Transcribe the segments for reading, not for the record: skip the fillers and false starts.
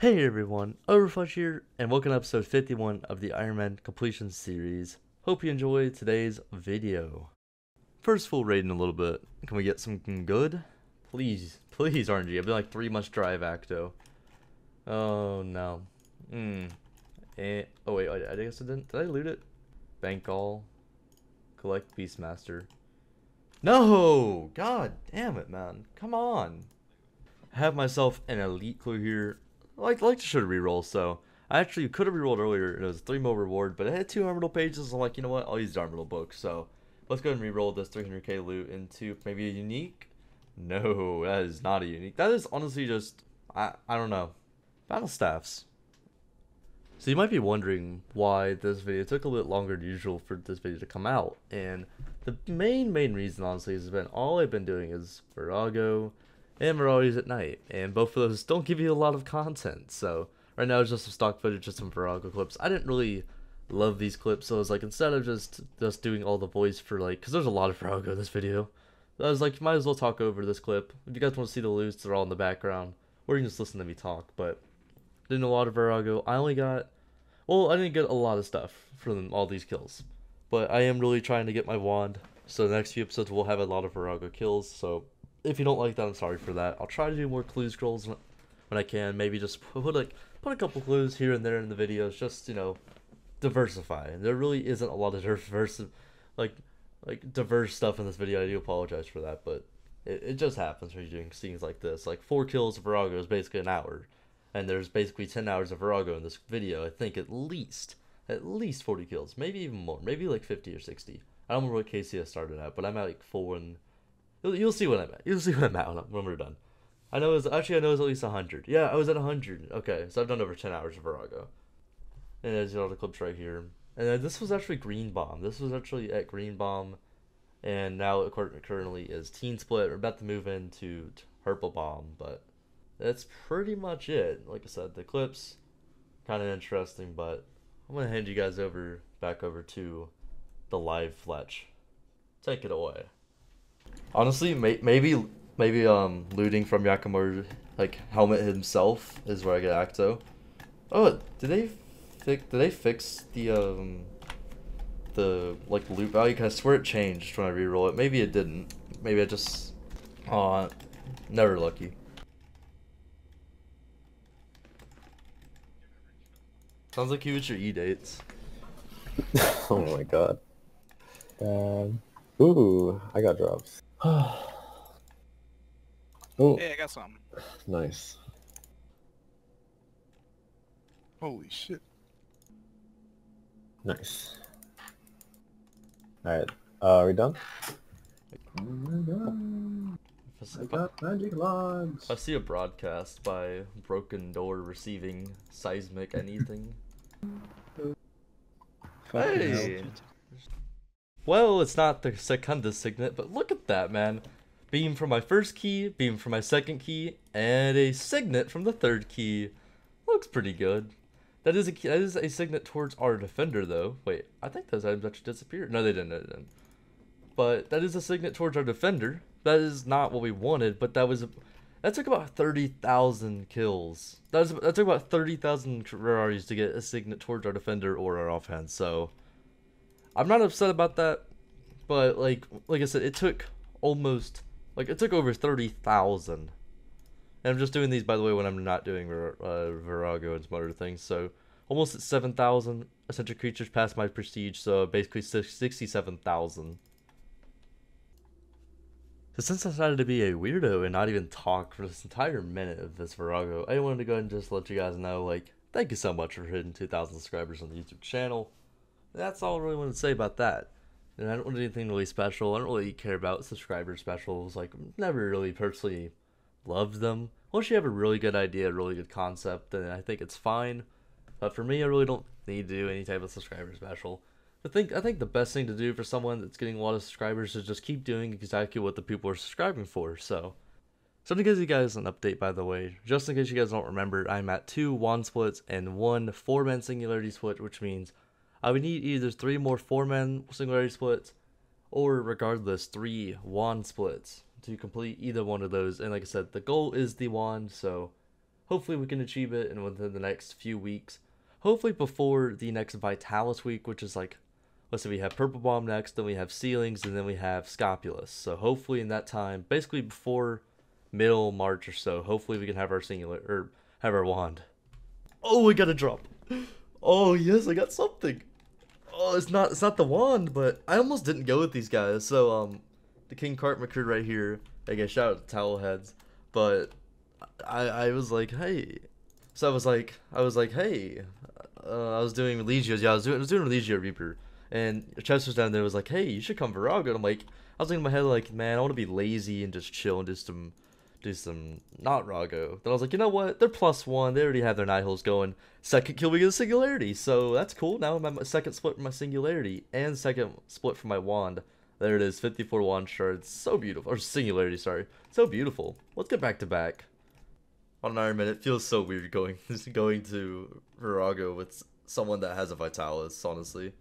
Hey everyone, Overfletch here, and welcome to episode 51 of the Iron Man Completion Series. Hope you enjoy today's video. First full raid in a little bit. Can we get something good? Please, please RNG. I've been like 3 months dry of Acto. Oh no. Oh wait, I guess I didn't. Did I loot it? Bank all. Collect Beastmaster. No! God damn it, man. Come on. I have myself an elite clue here. I like to show a reroll, so I actually could have rerolled earlier. It was a 3 mil reward, but I had 2 Armidal pages. I'm like, you know what? I'll use the Armidal book. So let's go ahead and reroll this 300k loot into maybe a unique. No, that is not a unique. That is honestly just I don't know. Battle staffs. So you might be wondering why this video took a bit longer than usual for this video to come out, and the main reason honestly has been all I've been doing is Vorago and Marauders at night, and both of those don't give you a lot of content. So right now it's just some stock footage, just some Vorago clips. I didn't really love these clips, so I was like, instead of just doing all the voice for like, because there's a lot of Vorago in this video, I was like, might as well talk over this clip. If you guys want to see the loots, they're all in the background, or you can just listen to me talk. But didn't a lot of Vorago. I only got, well, I didn't get a lot of stuff from all these kills, but I am really trying to get my wand. So the next few episodes we'll have a lot of Vorago kills. So if you don't like that, I'm sorry for that. I'll try to do more clue scrolls when I can. Maybe just put a couple clues here and there in the videos, just, you know, diversify. There really isn't a lot of diverse stuff in this video. I do apologize for that, but it just happens when you're doing scenes like this. Like 4 kills of Vorago is basically an hour, and there's basically 10 hours of Vorago in this video. I think at least 40 kills, maybe even more, maybe like 50 or 60. I don't remember what KCS started at, but I'm at like 4 and. You'll see what I'm at. You'll see what I'm at when we're done. I know it was, actually I know it's at least 100. Yeah, I was at 100. Okay, so I've done over 10 hours of Vorago. And there's all the clips right here. And then this was actually Green Bomb. This was actually at Green Bomb, and now it currently is Teen Split. We're about to move into Purple Bomb, but that's pretty much it. Like I said, the clips kind of interesting, but I'm gonna hand you guys back over to the live Fletch. Take it away. Honestly, maybe looting from Yakamaru, like helmet himself, is where I get Acto. Oh, did they fix the like loot value? Cause I swear it changed when I reroll it. Maybe it didn't. Maybe I just never lucky. Sounds like you with your E dates. Oh my god. Ooh, I got drops. Oh. Hey, I got some. Nice. Holy shit. Nice. Alright, are we done? Oh my god. I got magic logs. I see a broadcast by Broken Door receiving seismic anything. Hey! Well, it's not the Secunda signet, but look at that, man. Beam from my first key, beam from my second key, and a signet from the third key. Looks pretty good. That is a key, that is a signet towards our Defender, though. Wait, I think those items actually disappeared. No, they didn't. They didn't. But that is a signet towards our Defender. That is not what we wanted, but that took about 30,000 kills. That took about 30,000 Ferraris to get a signet towards our Defender or our offense. So I'm not upset about that, but like I said, it took over 30,000. And I'm just doing these, by the way, when I'm not doing Vorago and some other things. So almost at 7,000 essential creatures past my prestige, so basically 67,000. So since I decided to be a weirdo and not even talk for this entire minute of this Vorago, I wanted to go ahead and just let you guys know, like, thank you so much for hitting 2,000 subscribers on the YouTube channel. That's all I really wanted to say about that. And I don't want to do anything really special. I don't really care about subscriber specials. Like, never really personally loved them. Once you have a really good idea, a really good concept, then I think it's fine. But for me, I really don't need to do any type of subscriber special. I think the best thing to do for someone that's getting a lot of subscribers is just keep doing exactly what the people are subscribing for. So to give you guys an update, by the way, just in case you guys don't remember, I'm at 2 wand splits and 1 4-man singularity split, which means I would need either 3 more 4-man singularity splits, or regardless, 3 wand splits to complete either one of those. And like I said, the goal is the wand, so Hopefully we can achieve it and within the next few weeks. Hopefully before the next Vitalis week, which is like, let's say we have Purple Bomb next, then we have Sealings, and then we have Scopulus. So hopefully in that time, basically before middle March or so, hopefully we can have our singular, or have our wand. Oh, we got a drop. Oh yes, I got something. Oh, it's not the wand, but I almost didn't go with these guys. So the King Cartman crew right here. Again, shout out to Towelheads. But I was like, hey. So I was like, hey. I was doing Legios. Yeah, I was doing Legio Reaper. And Chester's down there was like, hey, you should come Vorago. And I'm like, I was thinking in my head like, man, I want to be lazy and just chill and do some not Rago. Then I was like, you know what? They're +1. They already have their night holes going. Second kill, we get a singularity. So that's cool. Now my second split for my singularity and second split for my wand. There it is, 54 wand shards. So beautiful. Or singularity, sorry. So beautiful. Let's get back to back. On Iron Man, it feels so weird going to Vorago with someone that has a Vitalis, honestly.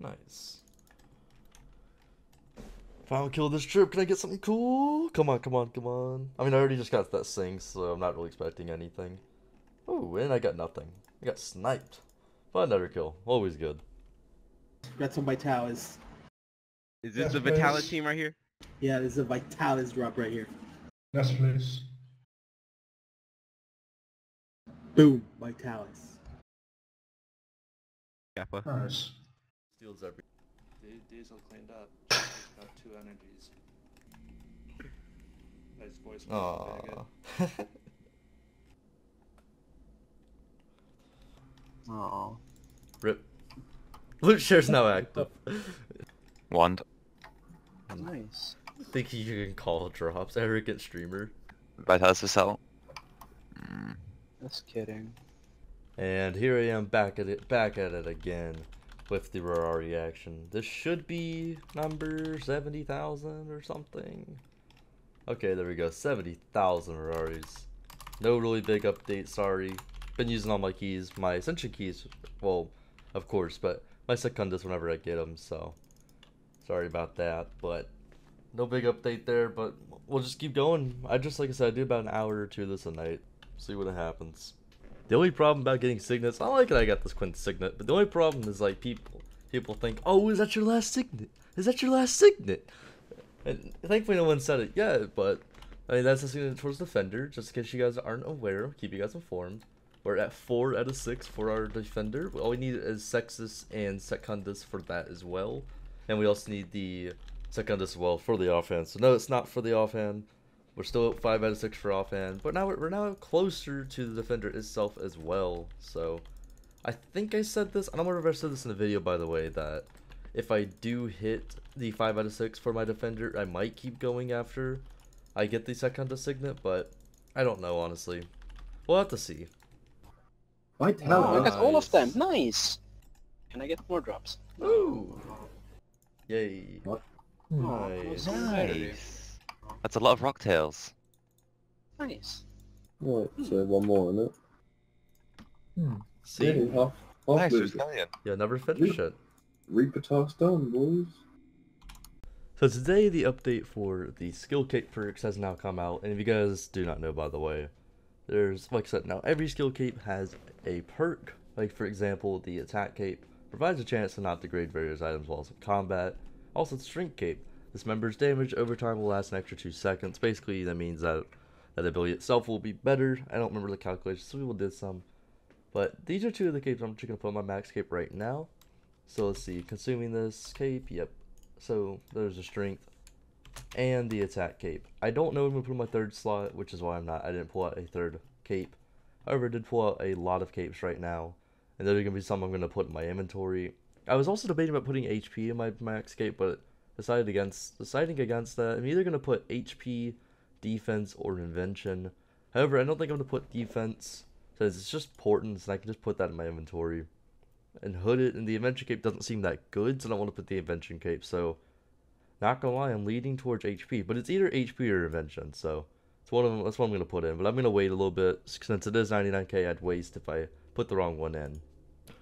Nice. Final kill this trip. Can I get something cool? Come on, come on, come on. I mean, I already just got that sing, so I'm not really expecting anything. Oh, and I got nothing. I got sniped. But another kill. Always good. Got some Vitalis. Is this the Vitalis team right here? Yeah, this is a Vitalis drop right here. Yes, please. Boom, Vitalis. Kappa. Nice. Steals every. Diesel cleaned up. Got 2 energies. Nice voice. Aww. Good. Aww. Rip. Loot shares now active. Wand. Nice. I think you can call drops. Arrogant streamer. Vitalis is out. Mm. Just kidding. And here I am back at it again. With the Rara reaction. This should be number 70,000 or something. Okay, there we go. 70,000 Raris. No really big update, sorry. Been using all my keys, my Ascension keys, well, of course, but my Secundus whenever I get them, so sorry about that, but no big update there, but we'll just keep going. I just, like I said, I do about an hour or two of this a night. See what happens. The only problem about getting signets, I like it I got this Quint signet, but the only problem is like people think, oh, is that your last signet? Is that your last signet? And thankfully no one said it yet, but I mean that's a signet towards Defender, just in case you guys aren't aware, keep you guys informed. We're at 4 out of 6 for our Defender. All we need is Sexus and Secundus for that as well. And we also need the Secundus as well for the offhand. So no, it's not for the offhand. We're still at 5 out of 6 for offhand, but now we're now closer to the Defender itself as well, so I think I said this, I don't remember if I said this in the video by the way, that if I do hit the 5 out of 6 for my Defender, I might keep going after I get the Secunda signet, but I don't know honestly. We'll have to see. Nice. I got all of them, nice! Can I get more drops? Ooh! Yay. What? Nice. Oh, nice. That's a lot of rocktails. Nice. Right, so one more, isn't it? Hmm. See? Really, half nice, it. Yeah, never finish it. Reaper task done, boys. So today, the update for the skill cape perks has now come out, and if you guys do not know, by the way, there's, like I said, now every skill cape has a perk. Like, for example, the attack cape provides a chance to not degrade various items while in combat. Also, the shrink cape. This member's damage over time will last an extra 2 seconds. Basically, that means that ability itself will be better. I don't remember the calculations, so people did some. But these are 2 of the capes I'm just going to put on my max cape right now. So let's see, consuming this cape, yep. So there's the strength and the attack cape. I don't know when I'm going to put in my 3rd slot, which is why I didn't pull out a 3rd cape. However, I did pull out a lot of capes right now. And those are going to be some I'm going to put in my inventory. I was also debating about putting HP in my max cape, but deciding against that. I'm either going to put HP, defense, or invention. However, I don't think I'm going to put defense, since it's just portents, and I can just put that in my inventory. And hood it, and the invention cape doesn't seem that good, so I don't want to put the invention cape, so not going to lie, I'm leading towards HP, but it's either HP or invention, so it's one of them, that's what I'm going to put in, but I'm going to wait a little bit, since it is 99k, I'd waste if I put the wrong one in.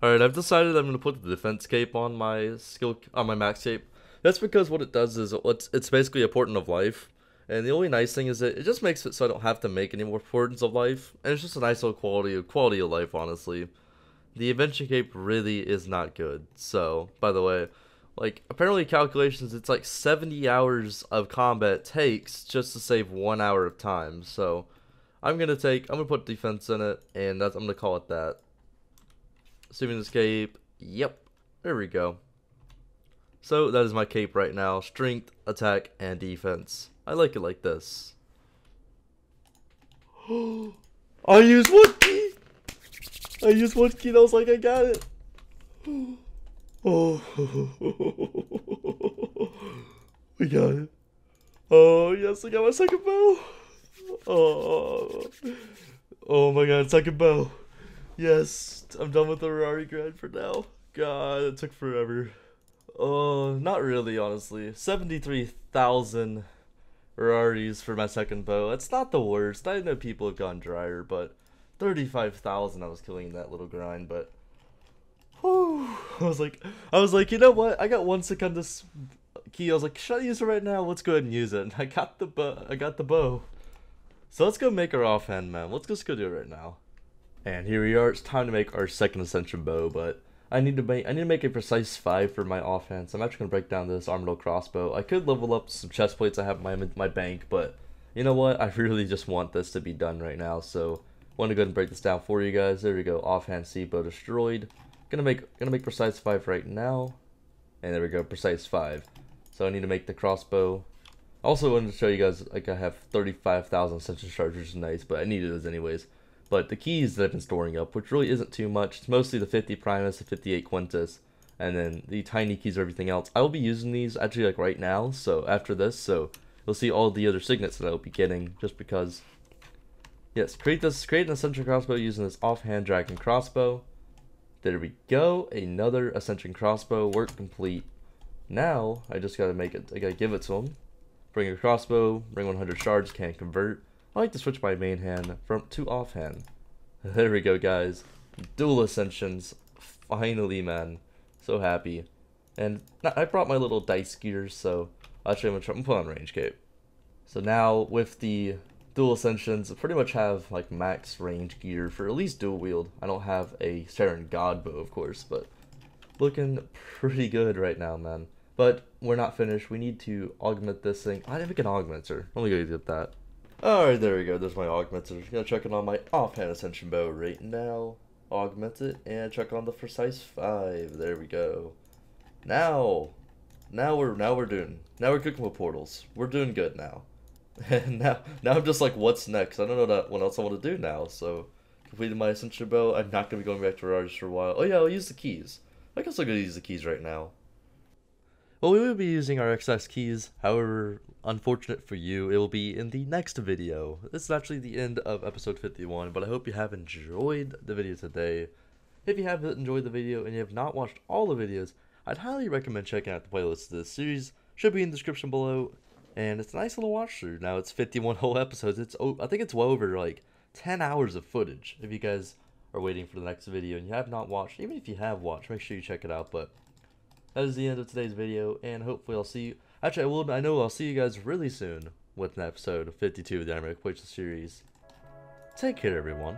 Alright, I've decided I'm going to put the defense cape on my max cape. That's because what it does is it's basically a portent of life, And the only nice thing is that it just makes it so I don't have to make any more Portents of Life, and it's just a nice little quality of life, honestly. The Invention Cape really is not good. So, by the way, like, apparently calculations, it's like 70 hours of combat takes just to save 1 hour of time. So, I'm gonna put defense in it, and that's, I'm gonna call it that. Assuming this cape, yep, there we go. So, that is my cape right now, strength, attack, and defense. I like it like this. I used one key! I used one key and I was like, I got it! Oh, we got it. Oh, yes, I got my second bow! Oh, oh my god, second bow! Yes, I'm done with the Rari grind for now. God, it took forever. Oh, not really, honestly. 73,000 Raris for my second bow. It's not the worst. I know people have gone drier, but 35,000 I was killing that little grind, but whew, I was like, you know what? I got one Secundus key. I was like, should I use it right now? Let's go ahead and use it. And I got the bow. So let's go make our offhand, man. Let's just go do it right now. And here we are. It's time to make our second Ascension bow, but I need to make a precise 5 for my offhand, so I'm actually going to break down this Armadillo crossbow. I could level up some chest plates I have in my bank, but you know what? I really just want this to be done right now, so I want to go ahead and break this down for you guys. There we go, offhand sea bow destroyed. Gonna make precise 5 right now, and there we go, precise 5. So I need to make the crossbow. I also wanted to show you guys, like, I have 35,000 ascension shards, which is nice, but I needed those anyways. But the keys that I've been storing up, which really isn't too much, it's mostly the 50 Primus, the 58 Quintus, and then the tiny keys or everything else. I'll be using these actually like right now, so after this, so you'll see all the other signets that I'll be getting just because. Yes, create an Ascension crossbow using this offhand dragon crossbow. There we go, another Ascension crossbow, work complete. Now, I just gotta make it, I gotta give it to him. Bring a crossbow, bring 100 shards, can't convert. I like to switch my main hand to offhand. There we go, guys. Dual ascensions. Finally, man. So happy. And I brought my little dice gears, so actually I'm gonna put on range cape. So now with the dual ascensions, I pretty much have like max range gear for at least dual wield. I don't have a Seren God bow, of course, but looking pretty good right now, man. But we're not finished. We need to augment this thing. I didn't make an augmenter. Let me go get that. Alright, there we go, there's my augmenter. I'm gonna check it on my offhand ascension bow right now. Augment it and check on the precise 5. There we go. Now we're cooking with portals. We're doing good now. And now I'm just like, what's next? I don't know what else I want to do now, so completed my ascension bow. I'm not gonna be going back to Rari's for a while. Oh yeah, I'll use the keys. I guess I'm gonna use the keys right now. Well, we will be using our excess keys, however, unfortunate for you, it will be in the next video. This is actually the end of episode 51, but I hope you have enjoyed the video today. If you have enjoyed the video and you have not watched all the videos, I'd highly recommend checking out the playlist of this series. Should be in the description below, and it's a nice little watch through. Now it's 51 whole episodes. I think it's well over like 10 hours of footage. If you guys are waiting for the next video and you have not watched, even if you have watched, make sure you check it out, but that is the end of today's video, and hopefully I'll see you. Actually, I know I'll see you guys really soon with an episode of 52 of the Iron Man Completion Series. Take care, everyone.